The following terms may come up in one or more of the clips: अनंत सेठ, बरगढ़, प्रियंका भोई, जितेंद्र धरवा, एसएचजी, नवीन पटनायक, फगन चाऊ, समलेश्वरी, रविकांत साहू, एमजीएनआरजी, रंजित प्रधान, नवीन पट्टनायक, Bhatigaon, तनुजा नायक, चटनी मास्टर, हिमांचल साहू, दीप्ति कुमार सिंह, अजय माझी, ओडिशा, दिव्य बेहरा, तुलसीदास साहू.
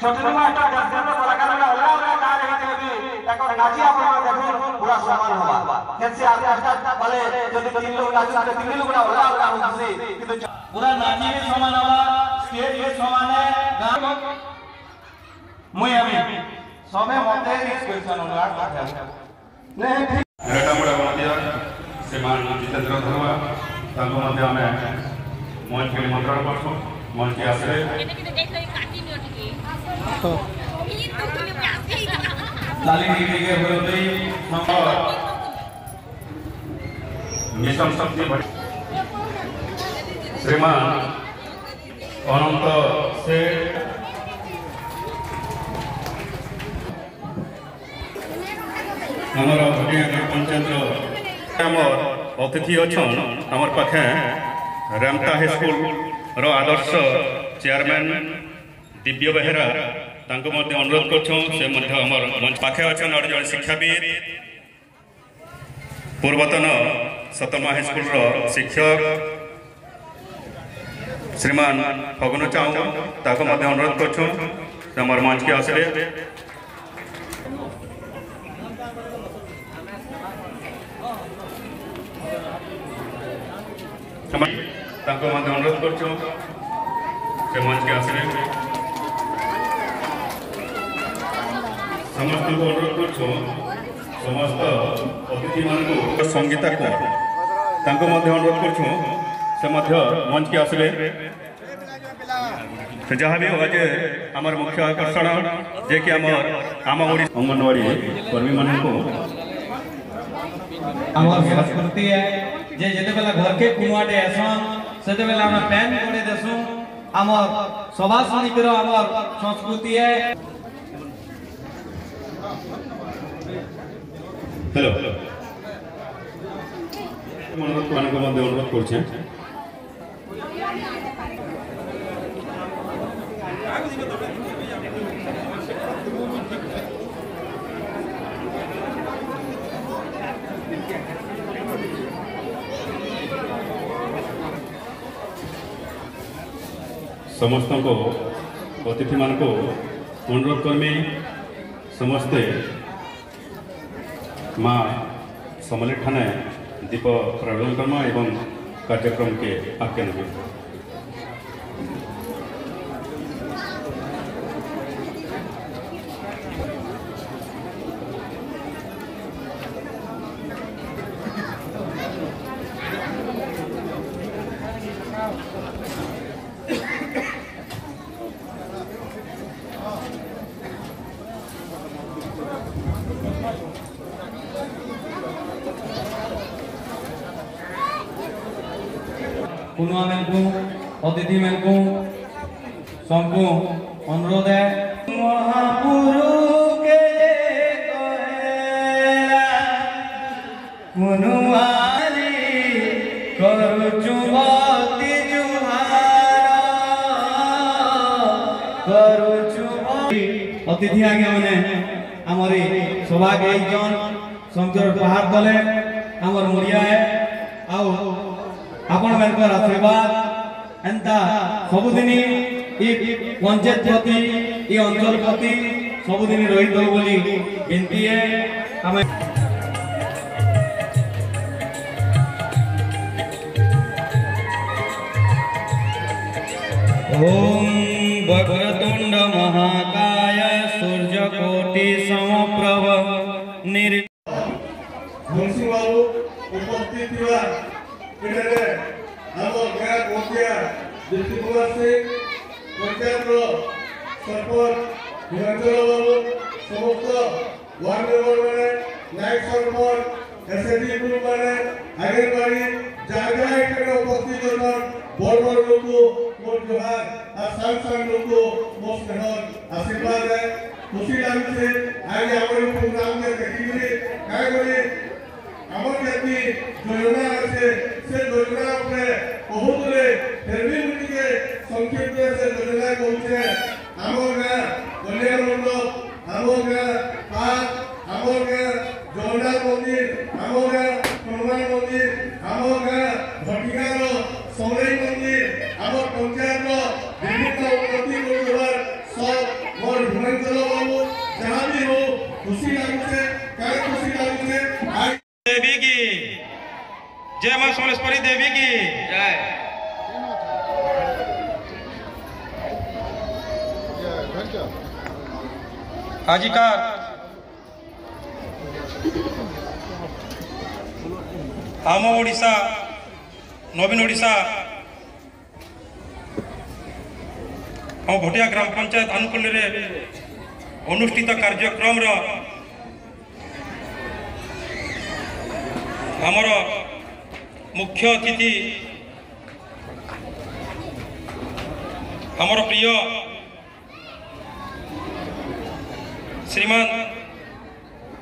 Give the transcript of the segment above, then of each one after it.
छोटरू master दर्शन में कलाकार में होला होला गा रहे थे भी एको नाची आप लोग देखो पूरा समान होबा खेल से आगे स्टार्ट भले यदि तीन लोग नाची तो तीन लोग ना होला होला होसी किंतु पूरा नाची भी समान होबा स्टेज भी समान है गाम मुई अभी समय मते इस क्वेश्चन होला आठ ने रटामुड़ा मतिया श्रीमान जितेंद्र धरवा तालु मते हमें मंच के निमंत्रण करछो मंच के आश्रय तो लाली नीति के विरोधी नंबर निशम शक्ति श्रीमान अनंत सेठ हमारा भटिया पंचायत हमर अतिथि अछन हमर पाखे रामता हाई स्कूल रो आदर्श चेयरमैन दिव्य बेहरा तांको मते अनुरोध करछो से मध्य हमर मंच पाखे अछन और जन शिक्षाविद पूर्वतन सतमा हाई स्कूल रो शिक्षक श्रीमान फगन चाऊ ताको मते अनुरोध करछो से हमर मंच के आसले ताको मते अनुरोध करछो से मंच के आसले समस्त अनुरोध करछो समस्त अतिथि मानको संगीता को तांको मध्ये अनुरोध करछो से मध्ये मंच के आसले से जहां भी आज हमर मुख्य आकर्षण जे कि हमर आमा ओडी अंगनवाड़ी कर्मी मानको हमर संस्कृति है जे जते बेला घर के कुवाडे आसन सेते बेला हमरा पैन कोडे देसु हमर सभा समिति रो हमर संस्कृति है हेलो मनोज मानको मध्ये অনুরোধ করছেন समस्तको अतिथि मानको অনুরোধ करमे समस्ते माँ समले थाना दीप प्रबल कर्मा एवं कार्यक्रम के आज्ञा अतिथि मैं को सबको अनुरोध है महापुरुष के कहला कुनुवारी करू चुबती जुहारा करू चुबती अतिथि आगे माने हमारे सभा के एक जन शंकर पहाड़ तले हमर मुड़िया है आओ अपन मन पर आशीर्वाद एंता सबुदिनी पंचायत प्रति ये अंचल प्रति सबुदिनी रही दो बोली विनती है हमें ओम वक्रतुंड महाकाय सूर्य कोटि समप्रभ निर् उपस्थित हुआ हम गया कोटिया डिस्ट्रिक्ट से पंचायत सरपंच निरंजन बाबू समस्त वार्ड मेंबर माने नायक सरपंच एसएडी ग्रुप माने आंगनबाड़ी जगह एकर उपस्थित जन बड़ बड़ लोग मोर जोहार और संग संग लोग मोर स्नेह आशीर्वाद है खुशी लाग से आज हमर प्रोग्राम के देखि रे काय करे हमर जति योजना से योजना अपने बहुत ले फिर भी उनके संक्षिप्त से योजना कहते हैं हमोगा कल्याण मंडप हमोगा पार्क हमोगा जोड़ा मंदिर हमोगा हनुमान मंदिर हमोगा भटिगारो सोनई मंदिर हम पंचायत विभिन्न उन्नति कर सब हाजी कार आम ओडिशा नवीन ओडिशा हम भटिया ग्राम पंचायत आनुकूल्य रे अनुष्ठित कार्यक्रम रो हमर मुख्य अतिथि हमर प्रिय श्रीमान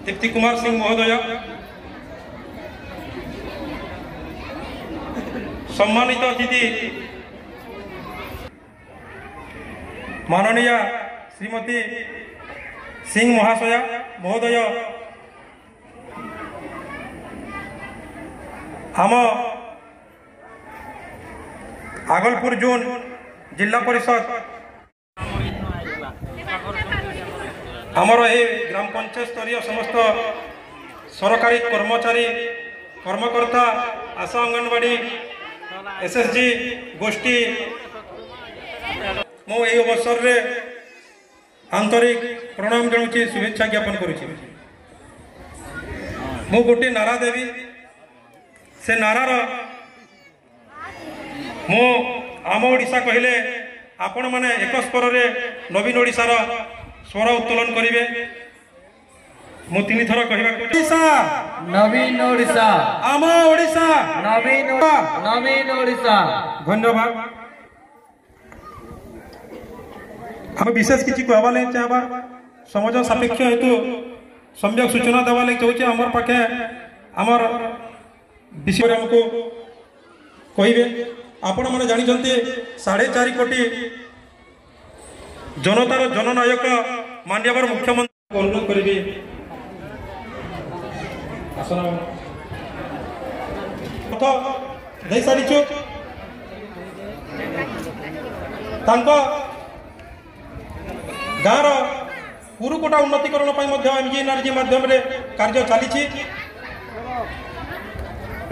दीप्ति कुमार सिंह महोदय, सम्मानित अतिथि माननीय श्रीमती सिंह महाशया महोदय, हम आगलपुर जोन जिला परिषद आमर ये ग्राम पंचायत स्तरीय समस्त सरकारी कर्मचारी कर्मकर्ता आशा अंगनवाड़ी एसएसजी गोष्ठी मो यही अवसर रे आंतरिक प्रणाम जनाऊँगी, शुभेच्छा ज्ञापन करुँगी। मु गोटे नारा देवी, से नारार मु आम ओडिशा कहले आपण माने एक स्वर रे नवीन ओडिशार स्वर उत्तोलन करिवे। मु तीन थर कहबा ओडिशा नवीन ओडिशा आम ओडिशा नवीन नवीन ओडिशा। धन्यवाद। हम विशेष किछि कहबा ले चाहबा, समाज सापेक्ष हेतु सम्यक सूचना देबा ले चाहू छी। हमर पाखे हमर विषय हमको कहिबे। आपण मैंने जानते 4.5 कोटी जनतार जननायक माननीय मुख्यमंत्री अनुरोध करेंगे गाँव रुरुकोटा उन्नतिकरण एमजीएनआरजी मध्यम कार्य चली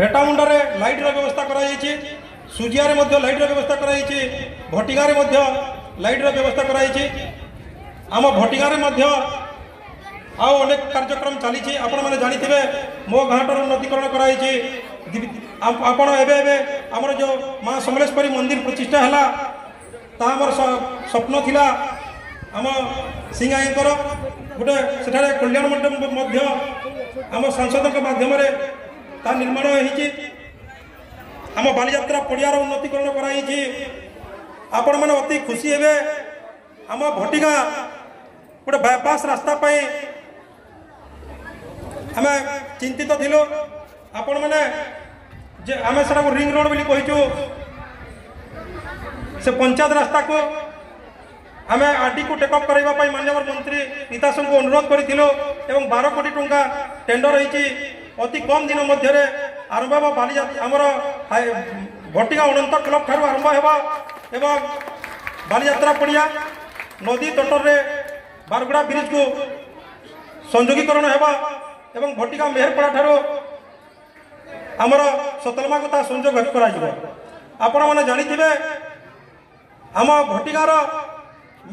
रेटामुंडा लाइट व्यवस्था करा सुजिया लाइट व्यवस्था कराई छी, भटिगारे लाइट व्यवस्था कराई छी, आम भटिगारे आउ अनेक कार्यक्रम चली छी। आपण माने जानि थिबे मो घाटर उन्नतिकरण कराई छी। आपण एबे एबे हमर जो मां समलेश्वरी मंदिर प्रतिष्ठा हला ता हमर स्वप्न थिला आम सिंगाईंकर गुटे सेठारे कल्याण मंडप मध्य आम सांसद के माध्यम रे ता निर्माण होई छी। आम बालीजात्रा पड़ियार उन्नतिकरण कराई। आपण मैंने अति खुशी हे आम भटिगा गोटे बायपास रास्ता पाई आम चिंतित थिलु। आपण मैंने जे आम से रिंग रोड बोली कहीचु, से पंचायत रास्ता को आम आरडी को टेकअप कराइबा माननीय मंत्री नीतासंग को अनुरोध करिथिलु एवं 12 कोटी टंका टेंडर होईची। अति कम दिन मध्य आरंभ हो बाली आमर भटिगा अनंत क्लब ठार आरंभ हो बालीजात्रा पड़िया नदी तटर बारगुड़ा ब्रिज को संयोगीकरण एवं भटिगा मेहरपड़ा ठार आमर सतलमा को संजोग कर जानिथिबे। आम भटिगार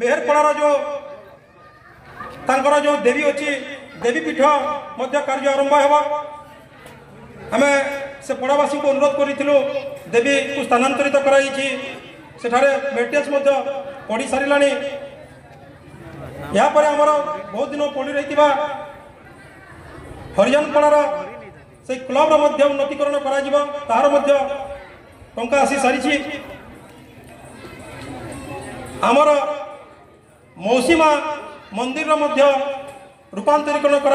मेहरपड़ार जो तांकर जो देवी अच्छी देवीपीठ कार्य आरंभ हो। आम से पड़ावासी को अनुरोध करूँ देवी को स्थानांतरित कराई। सेठारे मेटेज पढ़ी सारा यापर आमर बहुत दिन पढ़ी रही हरिजनपड़ार से क्लब उन्नतिकरण कर आसी सारी। आमर मौसीमा मंदिर रूपांतरीकरण कर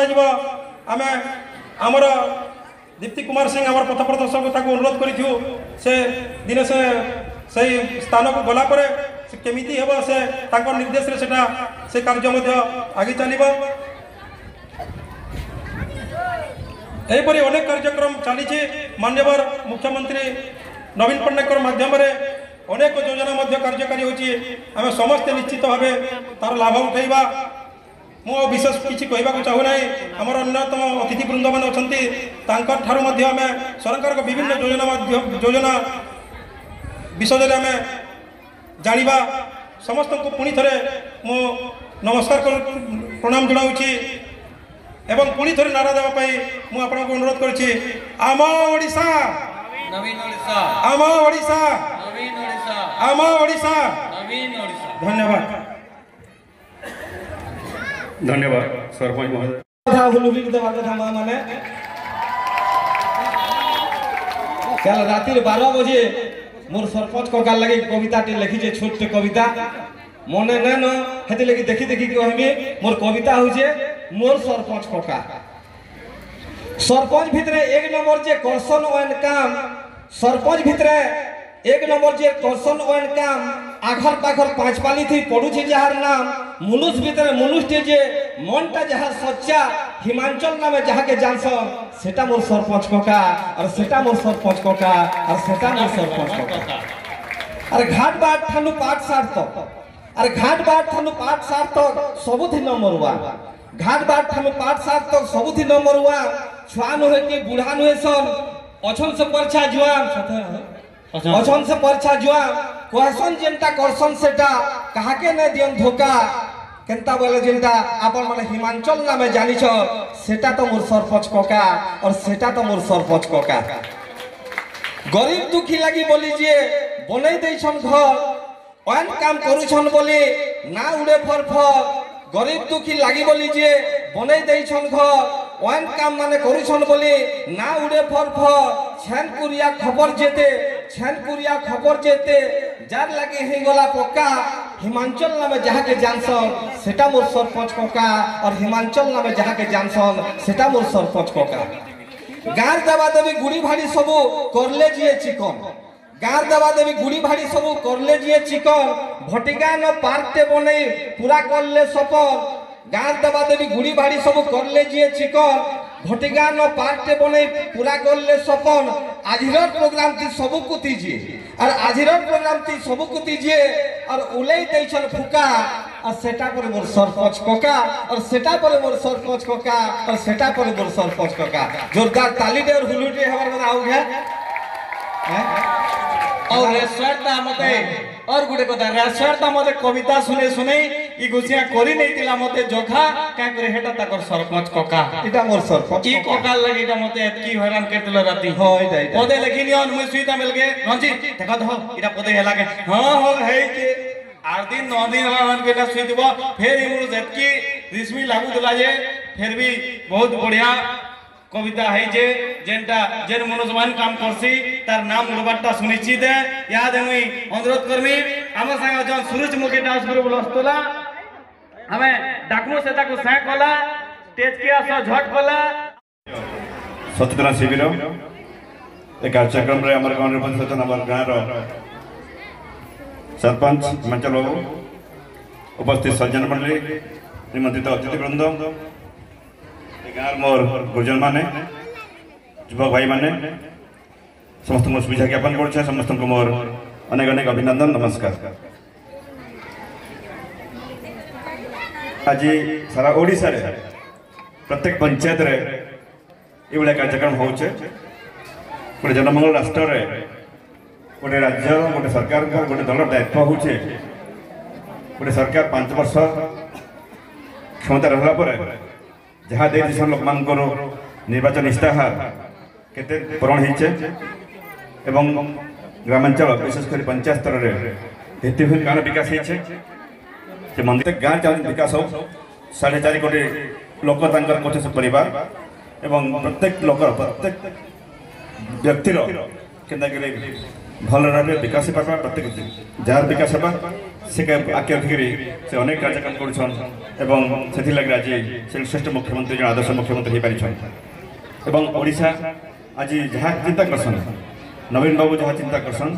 दीप्ति कुमार सिंह आम पथ प्रदर्शक अनुरोध करूँ। से दिन से स्थान को गलापर से केमिति हे से निर्देश से कार्य आगे चलो। यहपरी अनेक कार्यक्रम चली माननीय मुख्यमंत्री नवीन पट्टनायक मध्यम अनेक योजना कार्यकारी होमें समस्ते निश्चित भाव तार लाभ उठाइबा। मो विशेष किसी कहवाक चाहूना। आमर अन्यतम अतिथिवृंद मैंने अच्छा सरकार को विभिन्न योजना विषय में जानवा समस्त को पुणी थे मो नमस्कार प्रणाम जनाऊँगी एवं पुणी थे नारा देवाई मुझे अनुरोध करछि आम ओडिशा नवीन ओडिशा आम ओडिशा नवीन ओडिशा आम ओडिशा नवीन ओडिशा। धन्यवाद धन्यवाद सरपंच महोदय कथा हुलुबी देवा कथा माने कल रात 12 बजे मोर सरपंच कका लगे कविता टे लिखी जे छोटे कविता मन ना न हेते लगी देखी देखी कहबे मोर कविता हो जे मोर सरपंच कका सरपंच भितरे एक नंबर जे कर्षण एंड काम सरपंच भितरे एक नंबर जे कर्षण एंड काम आघर पाखर पांचपाली थी पडू छे जहार नाम मनुष्य भितरे मनुष्य जे मनटा जहार सच्चा हिमांचल नामे जहा के जानस सेटा मोर सरपंच कका और सेटा मोर सरपंच कका और सेटा मोर सरपंच कका अरे घाट बाट थानु पाठ सार्थक अरे घाट बाट थानु पाठ सार्थक सबुथि नंबर 1 घाट बाट थानु पाठ सार्थक सबुथि नंबर 1 छुआ न होय के बुढ़ा न होय सन अछन से परछा जुआम अछन से परछा जुआम कहसन जेंटा करसन सेटा कहा के न दियन धोका केनता बोले जिनता आपन माने हिमांचल नामे जानी छ सेटा तो मोर सरपंच कका और सेटा तो मोर सरपंच कका गरीब दुखी लागी बोली जे बनई दैछन घर ओन काम करू छन बोली ना उड़े फरफर गरीब दुखी लागी बोली जे बनई दैछन घर ओन काम माने करू छन बोली ना उड़े फरफर छनपुरिया खबर जेते जार लगे हे गला पक्का हिमांचल नामे जहा के जानसन सेटा मोर सरपंच कका और हिमांचल नामे जहा के जानसन सेटा मोर सरपंच कका गार दवा देवी गुड़ी भाड़ी सब करले जिए चिकन गार दवा देवी गुड़ी भाड़ी सब करले जिए चिकन भटिगान पार्कते बने पूरा करले सफल गार दवा देवी गुड़ी भाड़ी सब करले जिए चिकन भटिगान पार्कते बने पूरा करले सफल आजिर प्रोग्राम ती सबको दीजिए और आजिर प्रोग्राम ती सबको दीजिए और उलई दैछन फुका और सेटा पर मोर सरपंच कका और सेटा पर मोर सरपंच कका और सेटा पर मोर सरपंच कका जोरदार ताली दे और हुलु दे हमर मन आउ गया और रेसरता मते और गुडे कथा रेसरता मते कविता सुने सुने ई गुसिया करी नैतिला मते जोखा का करे हेटा ताकर सरपंच कका एटा मोर सरपंच ई कका लगे एटा मते एतकी हैरान करतलो राती हो एटा पदे लेखिनी अन मुई सुईता मिलके रंजीत देखा दो एटा पदे हेला के हां हो है के आर दिन नौ दिन होला मन केटा सुई दिबो फेर ई मोर एतकी रिश्मी लागु दला जे फेर भी बहुत बढ़िया कविता है जे जेनटा जेन मनोजमान काम करसी तार नाम उड़बाटा सुनिछि दे याद हमी अनुरोध करमी हम संग जन सूरजमुखी डांस ग्रुप लस्तला हमें डाकमो सेता को सह कोला स्टेज के आसो झट कोला सचेतना शिविर ए कार्यक्रम रे हमर गांव रे पंचायत नंबर गांव रो सरपंच मंचलो उपस्थित सज्जन मंडली निमंत्रित अतिथि वृंद गार मोर गुरुजन माने युवक भाई माने समस्त को शुभेच्छा ज्ञापन कर समस्त को मोर अनेक अनेक अभिनंदन नमस्कार। आज सारा ओडिशा रे प्रत्येक पंचायत रे ये कार्यक्रम होचे गोटे जनमंगल राष्ट्र रे गोटे राज्य गोटे सरकार गोटे दल दायित्व होचे गोटे सरकार 5 वर्ष क्षमता रहला पर जहाँ दे लोक मान निर्वाचन इश्ताहार के पूरण होचे एवं ग्रामांचल विशेषकर पंचायत स्तर में भित्तिभूमि गाँव विकास होचे मंदिर गाँव चाल विकास हो 4.5 कोटी लोक कच्छ परिवार एवं प्रत्येक लोक प्रत्येक व्यक्तिर के भल रहा विकास हो प्रत्येक जार विकास होगा से आखि रखिकी से अनेक कार्यक्रम कर आज श्रेष्ठ मुख्यमंत्री जो आदर्श मुख्यमंत्री हो पारिशा आज जहाँ चिंता करसन नवीन बाबू जहाँ चिंता करसन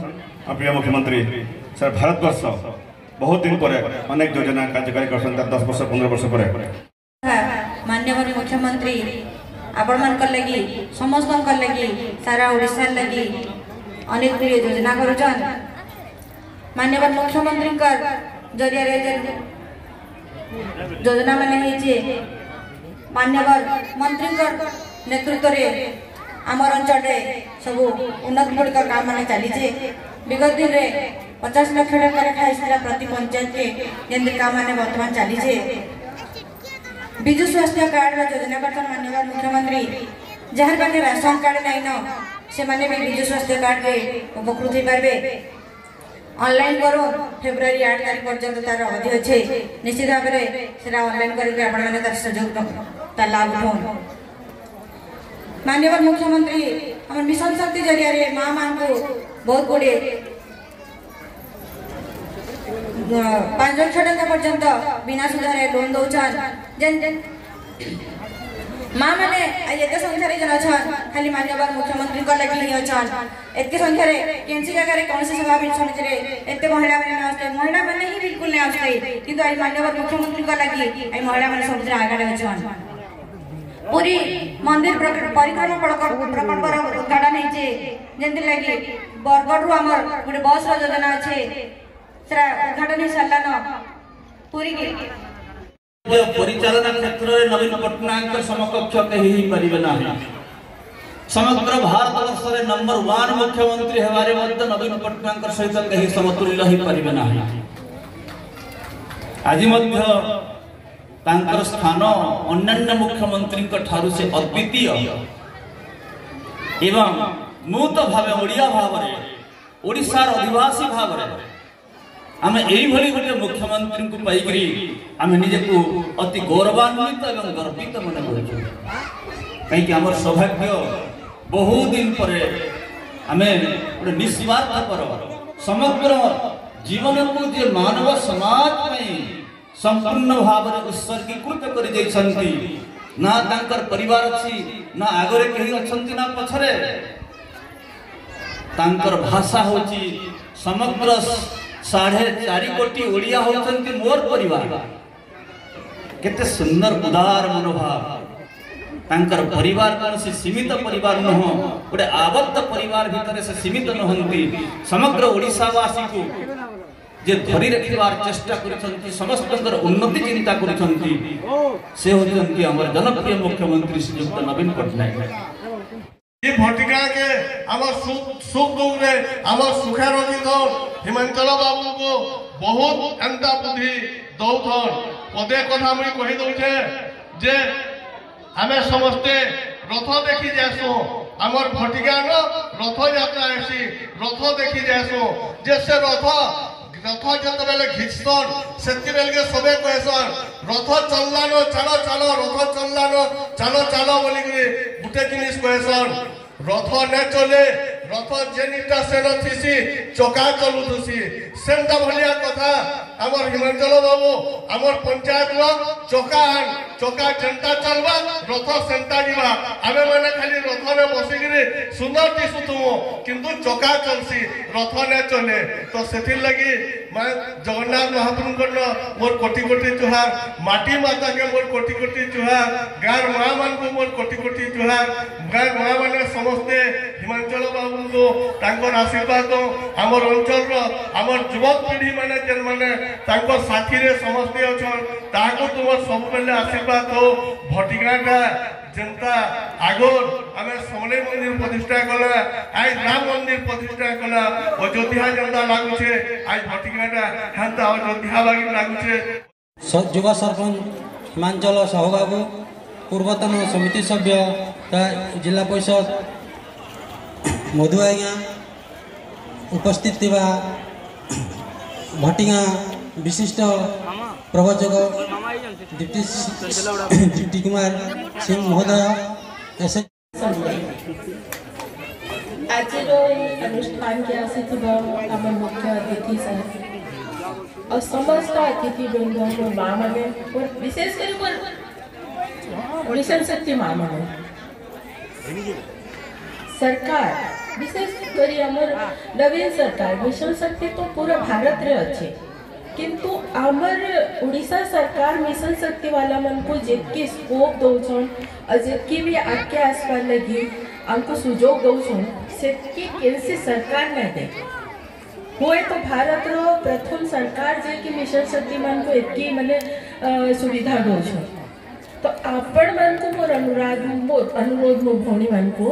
आप प्रिय मुख्यमंत्री सर भारतवर्ष बहुत दिन पर अनेक योजना कार्यकारी करसन 10 वर्ष 15 वर्ष पर माननीय मुख्यमंत्री आपण मान लगी समस्त लगी सारा ओडिशा लगी अनेक गुड योजना करुचन माननीय मुख्यमंत्री जरिया योजना मान माननीय मंत्री नेतृत्व में आम अंचल सब उन्नतमूलक काम मान चली विगत दिन 50 लाख टाइम प्रति पंचायत के काम मैंने बर्तमान चलीजे। विजु स्वास्थ्य कार्ड योजना करता माननीय मुख्यमंत्री जहाँ पाने राशन कार्ड नहीं न से मैंने भी विजु स्वास्थ्य कार्ड के उपकृत हो पारे। ऑनलाइन करो फेब्रुआरी 8 तारीख पर्यटन तार अवधि अच्छे निश्चित भाव में ऑनलाइन कर लाभ उठा। माननीय मुख्यमंत्री हम मिशन शक्ति जरिया माँ मान को बहुत गुड़े 5 लाख टाइम पर्यंत बिना सुधारे लोन दौरान माँ मैंने ये संख्यार जन अच्छा खाली मान्यवर मुख्यमंत्री लगी अच्छा एत संख्यार कौन सी जगह कौन सी सभा एत महिला मैंने महिला मैंने ही बिल्कुल नहीं आसते कि मान्यवर मुख्यमंत्री लगी महिला मैंने सब आगे अच्छा। पूरी मंदिर परिक्रमा प्रकल्पर उद्घाटन होती जमी लगी बरगढ़ रू आम गोटे बस रोजना अच्छे उद्घाटन हो सारान पूरी परिचालना क्षेत्र में नवीन पटनायक समकक्ष कहीं पारे ना। समग्र भारत वर्ष रे नंबर 1 मुख्यमंत्री हेबारे नवीन पटनायक सहित कहीं समतुल्य हो पारे ना। आज स्थान अन्य मुख्यमंत्री ठारू से अद्वितीय एवं नूत भाव ओडिया भाव ओडिशार आदिवासी भाव आम यही गोटे मुख्यमंत्री को पाई आम निजको अति गौरवान्वित एवं गर्वित मन कहीं आम सौभाग्य बहुत दिन पर आम गोटे निस्वार्थ पर समग्र जीवन को जे मानव समाज में संपूर्ण भाव में उत्सर्गीकृत कर परिवार अच्छी ना आगे कहीं अच्छा पछरे भाषा हूँ समग्र 4.5 कोटी ओडिया होती मोर परिवार केते सुंदर उदार मनोभाव तांकर परिवार कौन से सीमित परिवार नुह गोटे आबद्ध परिवार भितर से सीमित नुहति समग्र ओडिशावासी को जे धरी रखिबार चेष्टा करछंती समस्त उन्नति चिंता करछंती से होछंती हमर जनप्रिय मुख्यमंत्री श्रीयुक्त नवीन पटनायक। ये भटिका के सुख दुख सुखारोगी हिमांचल बाबू को बहुत एंता बुद्धि दौथन पदे कथा मुझे कही दौचे जे आम समस्ते रथ देखी जासु आम भटिकान रथ यात्रा रथ देखी जासु जे से रथ जत बेले घिचन से सबे कहसन रथ चललान चलो चलो रथ चललान चलो चलो बोल गोटे जिनिस कहसन रथ न चले रथ जेनिटा से नीसी चका चलुसी सेनता भलिया कथा आमर हिमांचल बाबू आमर पंचायत चका चका जनता चलवा रथ सेनता जीवा आमे माने खाली रथ में बसिकी सुंदर दिशुथुम किंतु चका चलसी रथ न चले तो से लगी मैं जगन्नाथ महाप्रभु मोर कोटि कोटि जोहार माटी माता के मोर कोटि कोटि जोहार गार माँ मान को मोर कोटि कोटि जोहार गार माँ मान समस्ते हिमांचल बाबू को आशीर्वाद आमर अंचल आमर युवक पीढ़ी मैंने जेन मैंने साथी समस्ते अच्छा ताको तुम सब बेले आशीर्वाद हो। भटिका जनता आगोर आम सोने मंदिर प्रतिष्ठा कला आज राम मंदिर प्रतिष्ठा कला अयोध्या जनता लगुचे आज भटिकाटा हेन्ता अयोध्या लगे लगुचे। युव सरपंच हिमांचल साहू बाबू पूर्वतन समिति सभ्य जिला परिषद मधु आज्ञा उपस्थित थिबा भटिका विशिष्ट प्रवचक दीप्ति कुमार सिंह महोदय आज अनुष्ठान के आम मुख्य अतिथि और समस्त अतिथि बृंदों माँ मैंने विशेषकर मिशन शक्ति माँ मैंने सरकार विशेषकर नवीन सरकार मिशन शक्ति तो पूरा भारत रे अच्छे किंतु आमर उड़ीसा सरकार मिशन शक्ति वाला मन को जितके स्कोप दौन और जितके भी आगे आसपास लगी हमको सुजोग दौन सेतकी कैसे सरकार न दे हुए तो भारत रो प्रथम सरकार जे कि मिशन शक्ति मन को इतकी मैंने सुविधा दौन तो आपण मन को मोर अनुरोध मो भौणी मन को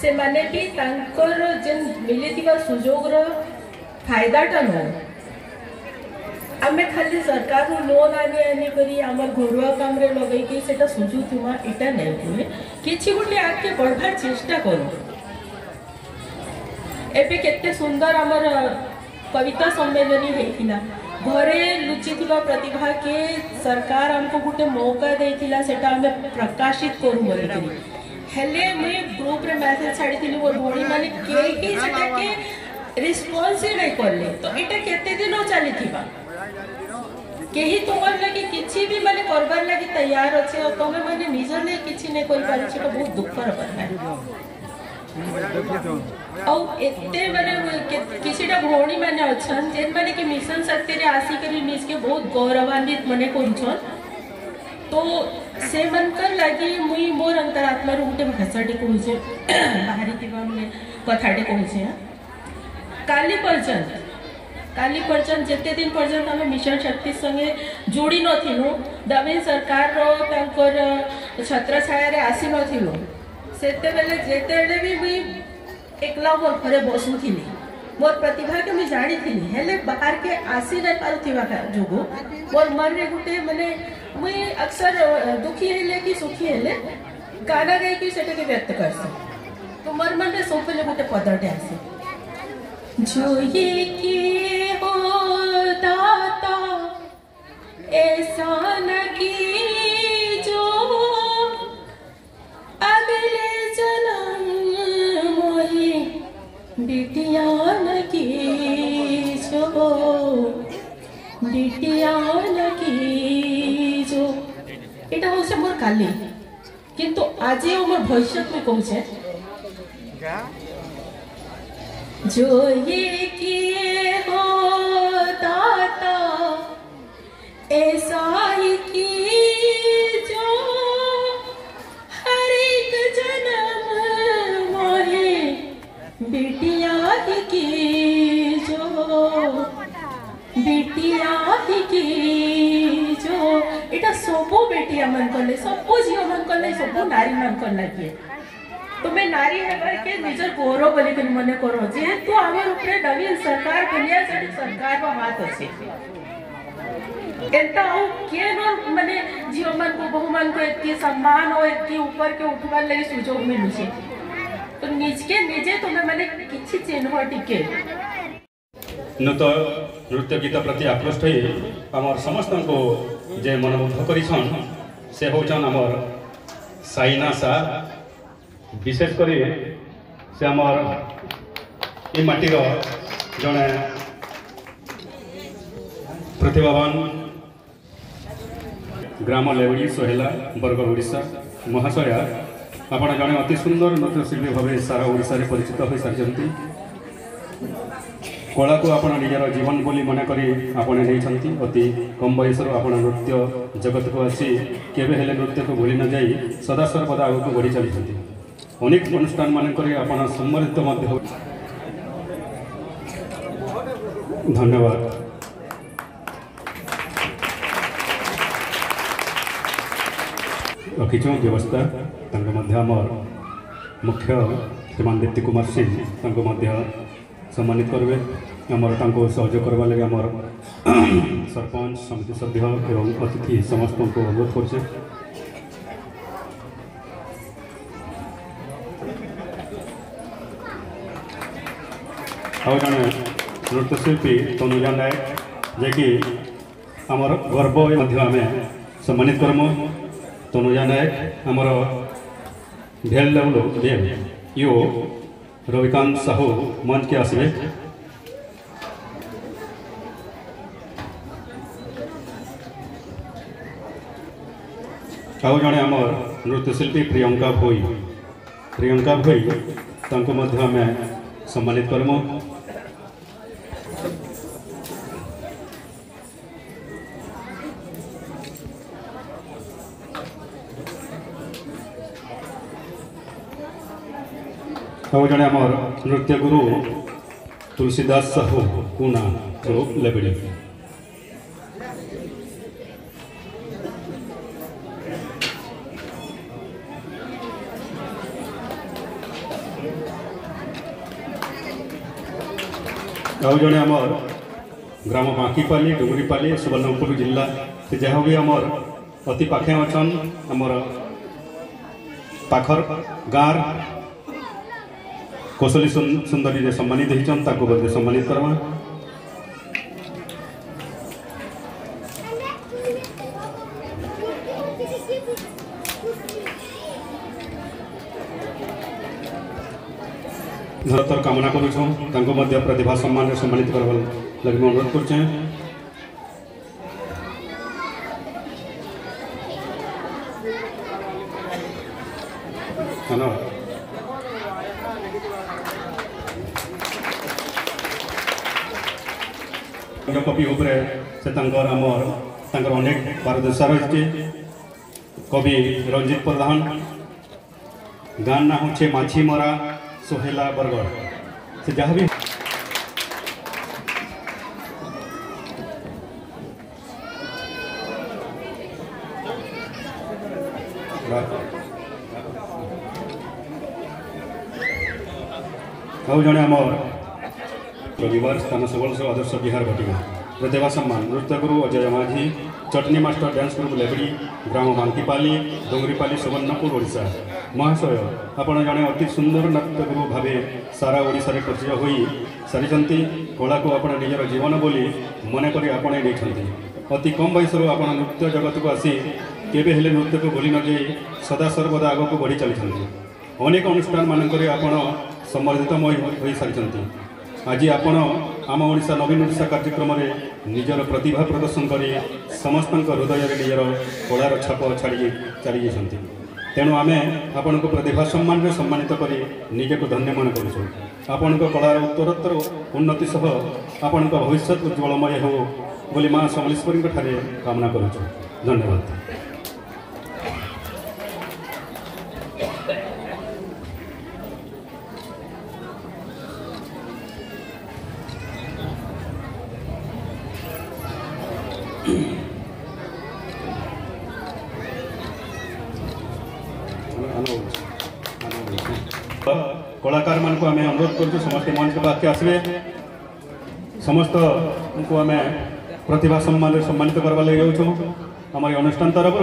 से मैंने भी तांकर जिन मिले सुजोग फायदा ना आम खाली सरकार लोन आनी आनी करोरुआ काम लगे से सुझुत इटा नहीं किसी गोटे आगे बढ़ार चेष्टा करते सुंदर आम कविता सम्मेलन होता घरे लुचि प्रतिभा के सरकार हमको गोटे मौका देता से प्रकाशित करूँ हेले मुझे ग्रुप रे मैसेज छाड़ी मोर भाई मैंने के रिस्पन्स ही नहीं कले तो यहाँ केतेदिन चली कहीं तुम लगे किसी भी मानते करवार लगे तैयार अच्छे और तुम मैंने निज नहीं किसी नहीं कर बहुत दुखर कथा किसीटा भौणी मैंने अच्छा जेन मैंने कि मिशन शक्ति रे आसिकरी निज के बहुत गौरवान्वित मने कर तो से मन कर लगी मुई मोर अंतरात्मा गोटे भाषाटे कहूचे बाहरी कथाटे कहूचे काली पर्यंत जिते दिन पर्यंत आम मिशन शक्ति संगे जोड़ी नथिनु दबिन सरकार रो तंकर छत्र छाया आसी नथिनु सेते भी मुझे एकला मोर घर बसुनी मोर प्रतिभा के मुझे जानी थी हेले बाहर के आसी नहीं पार्थिवा जो मोर मन रे गोटे मैंने मुई अक्सर दुखी हेले कि सुखी हेले गाना गाई कि व्यक्त करसी तो मोर मन रे सब गोटे पदटे आसे जो ये के हो दाता ऐसा न कि बिटिया न की जो इटा हो से मोर काली किंतु आज मोर भविष्य में कौन से जो ये की हो दाता ऐसा ही की जो हर एक जन्म मोहे बिटिया ही की जो बेटिया जो इटा सबो बेटिया मन कले सबो झील मन कले सबो नारी मन कल लगे तुम नारी हमारे के निजर गौरव बोलिक मन कर जेहेतु आम नवीन सरकार बोलिया सरकार हाथ अच्छे एंता के माने झील मन को बहु मन को एत सम्मान और एत ऊपर के उठवार लगे सुजोग मिलू तो निजके निजे तुम्हें मैंने कि चिन्ह टिके नृत्य नृत्य गीत प्रति आकृष्ट आमर समस्त को जे मनमुग्ध करिछन से होचन आमर साइना सा विशेष करी से आमर ई माटीर जड़े प्रतिभावान ग्राम लेवड़ी सोहेला बरगढ़ ओडिशा महाशया आपण जड़े अति सुंदर नृत्यशिल्पी भाव सारा ओडिशा रे परिचित हो सारिछंती कला को आपड़ निजर जीवन बोली मना करी आपने नहीं अति कम बयस आप नृत्य जगत को आसी केवे हेले नृत्य को भूली न जाई सदा सर्वदा आगू बढ़ी चली अनेक अनुष्ठान मानक आप सम्मानित धन्यवाद रखी व्यवस्था मुख्य श्रीमान दीप्ति कुमार सिंह सम्मानित करेंगे आमर सहयोग करवा लगे आम सरपंच समिति सभ्य एवं अतिथि समस्त को अनुरोध करछे जन नृत्यशिल्पी तनुजा नायक जे कि आमर गर्व आम सम्मानित करमु तनुजा नायक आमर भेल लेवल यो रविकांत साहू मंच के आसवे आउ जड़े आमर नृत्यशिल्पी प्रियंका भोई आम सम्मानित करमु और जड़े आम नृत्य गुरु तुलसीदास साहू कूना लबड़ी गाँव जड़े आमर ग्राम बांकीपाली डुंगरीपाली सुवर्णपुर जिला से जहाँ भी आमर अति पाखे अच्छन आमर पाखर गाँव कौशली सुंदरी सम्मानित होती सम्मानित करवा धरतर कामना करुँ प्रतिभा सम्मान सम्मानित करवा लगी मैं अनुरोध करें। कवि से अनेक पारदर्शिता रही कवि रंजित प्रधान गान ना हो माछी मरा सोहेला बरगढ़ से जहाँ भी आउ जड़े आम रविवार स्थान सबल से आदर्श विहार भटिगां प्रतिभा सम्मान नृत्य गुरु अजय माझी चटनी मास्टर डांस गुरु लेबड़ी ग्राम बांकीपाली डोंगरीपाली सुवर्णपुर ओडिशा महाशय आपण जड़े अति सुंदर नाट्यगुरु भाव सारा ओडिशा परिचय हो सारी कला को आपड़ निजर जीवन बोली मनक आपण अति कम बयसर आपण नृत्य जगत को आसी केवे नृत्य को भूली नजे सदा सर्वदा आग को बढ़ी चली अनेक अनुष्ठान मानक आपण सम्मर्दितमय हो सारी आज आपण आम ओडिशा नवीन ओडिशा कार्यक्रम में निजर प्रतिभा प्रदर्शन कर समस्त हृदय निजर कलार छाप छाड़ी चली जाती तेणु आमे आपण को प्रतिभा सम्मान में सम्मानित करी निजे को धन्य मन करूँ आपण को कलार उत्तरोत्तर उन्नति सह आपण को भविष्य उज्ज्वलमय हो बोली माँ समलेश्वरी ठारे कामना करूँ। धन्यवाद। कलाकार मान को आम अनुरोध करुँ समस्त मंच के पाखे आसवे समस्त को आम प्रतिभा सम्मान सम्मानित करवा लगे जाऊँ आम अनुष्ठान तरफ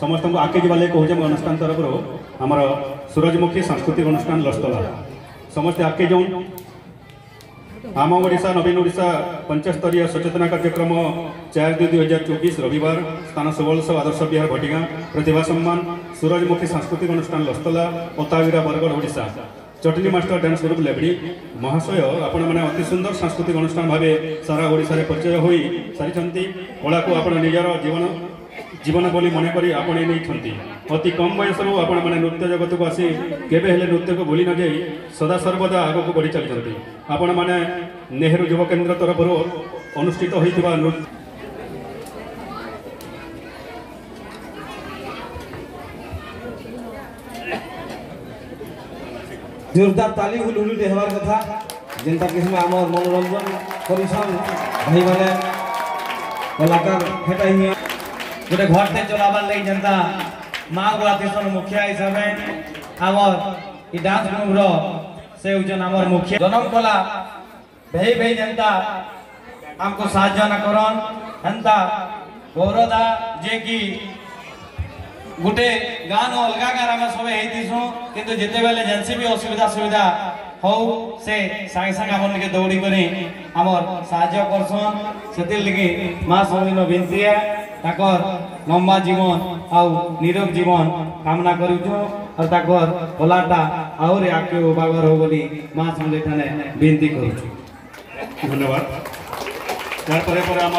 समस्त को आगे जावा लगे कहूँ अनुष्ठान तरफ आमर सूरजमुखी सांस्कृतिक अनुष्ठान लसतला समस्ते आगे जाऊँ आम ओडिशा नवीन ओडिशा पंचस्तरीय सचेतना कार्यक्रम 4-2-2024 रविवार स्थान सुबलसव आदर्श विहार भटिगां प्रतिभा सम्मान सूरजमुखी सांस्कृतिक अनुष्ठान लसतला ओतावीरा बरगढ़ ओडिशा चटनी मास्टर डांस ग्रुप लेबड़ी महाशय आपण मैंने अति सुंदर सांस्कृतिक अनुष्ठान भाव सारा ओडिशा परिचय हो सारी कला को आप निजर जीवन जीवन बोली मन कर आपणे नहीं अति कम बयसरू आपण मैंने नृत्य जगत को आसी केवे नृत्य को भूली न जाई सदा सर्वदा आग को बढ़ी चली आपण मैंने नेहरू युवक केन्द्र तरफ अनुष्ठित होता नृत्य जोरदार ताली हुलहुली देहबार कथा जेनता किसमें आम मनोरंजन करसन भाई मैंने कलाकार हेटा ही गोटे घरते चलाबार लगे जेनता माँ गुआसन मुखिया हिसाब आमर ये डांस ग्रुप से होजन आम मुखिया जन्म कला भे भे जेनता आमको साजन करन हेनता गौरदा जे कि गोटे गान अलगा गान आम सब हो किंतु जिते बेले जेनसी भी असुविधा सुविधा हो से सागे सागे आम लगे दौड़ी कर साज्य करसन से लगे माँ समीन विनती है लंबा जीवन आउ निरोग जीवन कामना करूँ और ताकर कलाटा आहरी आगे उबागर हो बोली माँ समी ठाने विनती करूँ। धन्यवाद। आम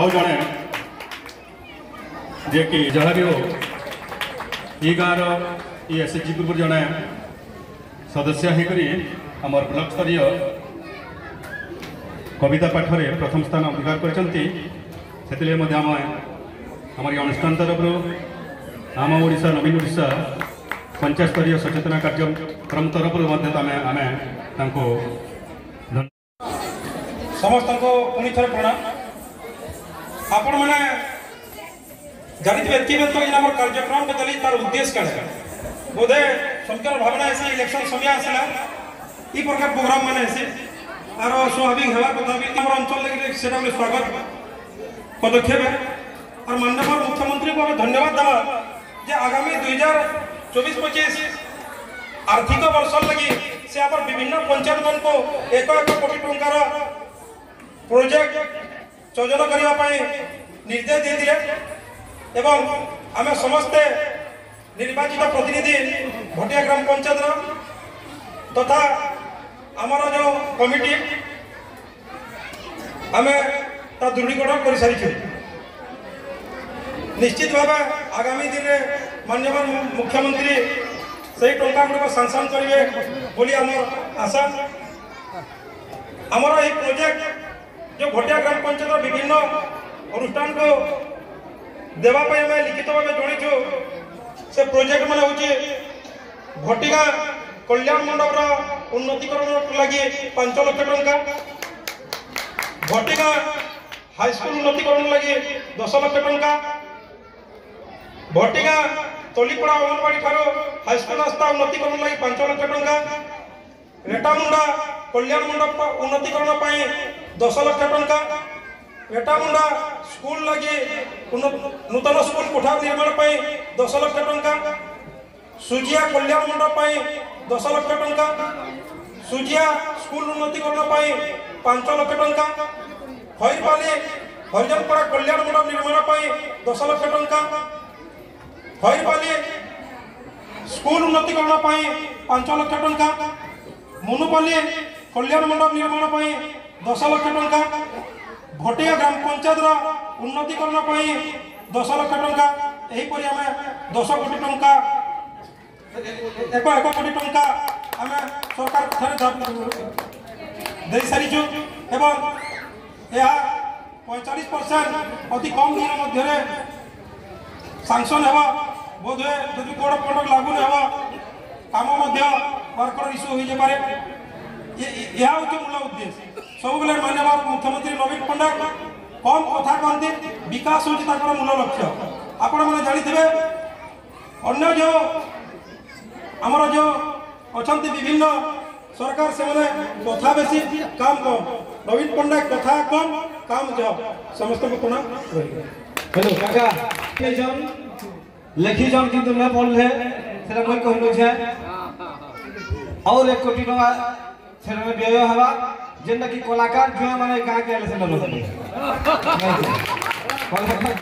आउ जड़े जे कि जहाँ भी हो ये गाँव एसएचजी ग्रुप जड़े सदस्य होकर आम ब्लॉक स्तरीय कविता पाठर प्रथम स्थान अधिकार करमर अनुष्ठान तरफ आम ओडिशा नवीन ओडिशा पंचायत स्तरीय सचेतना कार्यक्रम तरफ समस्त को पुणी थोड़े प्रणाम आपण मैंने जनित व्यक्तिगत तो कार्यक्रम को चली तार उद्देश्य क्या है बोधे संकर भावना इलेक्शन समय आसला प्रकार प्रोग्राम मैंने आरो स्वाभाविक हवा कदापि हमर अंचल लगे सेटा में स्वागत पदक्षेप है और माननीय मुख्यमंत्री को धन्यवाद दवा जे आगामी 2024-25 आर्थिक वर्ष लगी से आप विभिन्न पंचायत मन को 1 कोटी टंकार प्रोजेक्ट चयन करने पाए निर्देश दिए एवं आम समस्ते निर्वाचित प्रतिनिधि भटिया ग्राम पंचायत तथा आमर जो कमिटी आम दृढ़ीकरण कर सारी निश्चित भाव आगामी दिन में माननीय मुख्यमंत्री से टंका गुड़िक सांसन करेंगे आम आशा। आमर ये प्रोजेक्ट जो भटिया ग्राम पंचायत विभिन्न अनुष्ठान को देवाई आम लिखित भाव जनीचु से प्रोजेक्ट मान हूँ भटिका कल्याण मंडप उन्नतिकरण लगी 5 लाख टंका, भटिका हाईस्कूल उन्नतिकरण लगी 10 लाख टंका, भटिका तलीपड़ा अंगनवाड़ी ठार हाईस्कूल रास्ता उन्नतिकरण लगी 5 लाख टंका, रेटामुंडा कल्याण मंडप उन्नतिकरण पाई 10 लाख टंका, रेटामुंडा स्कूल लगी नूतन स्कूल कोठा निर्माण पाई 10 लाख टंका, सुजिया कल्याण मंडप 10 लाख टंका, सुजिया स्कूल उन्नतिकरण 5 लाख टंका, खैरपाली हरिजनपड़ा कल्याण मंडप निर्माण 10 लाख टंका, खैरपाली स्कूल उन्नतिकरण 5 लाख टंका, मुनुपाली कल्याण मंडप निर्माण 10 लाख टंका, भटिया ग्राम पंचायत उन्नतिकरण 10 लाख टंका, यहीपरी आम 10 कोटी टंका 1 कोटी टंका आम सरकार दे सारी एवं यह 45% अति कम दिन मध्य सांसन होगा बोधे जो कोड पंडक लागू ना कम वर्कर इश्यू हो जाए यह हूँ मूल उद्देश्य सब माननीय मुख्यमंत्री नवीन पट्टनायक कम कथा कहते विकास हूँ तरह मूल लक्ष्य आपण मैंने जानी अन्न जो आमर जो अच्छा विभिन्न सरकार से कथा बेसी काम कम नवीन पट्टनायक कथा कम काम जब समस्त को प्रणाम हेलो काका के जन लेखी जन किंतु न पढ़ले सेरा मोर कहलो छै और 1 कोटी टका सेरा में व्यय हवा जेना कि कलाकार जो माने का के से ललो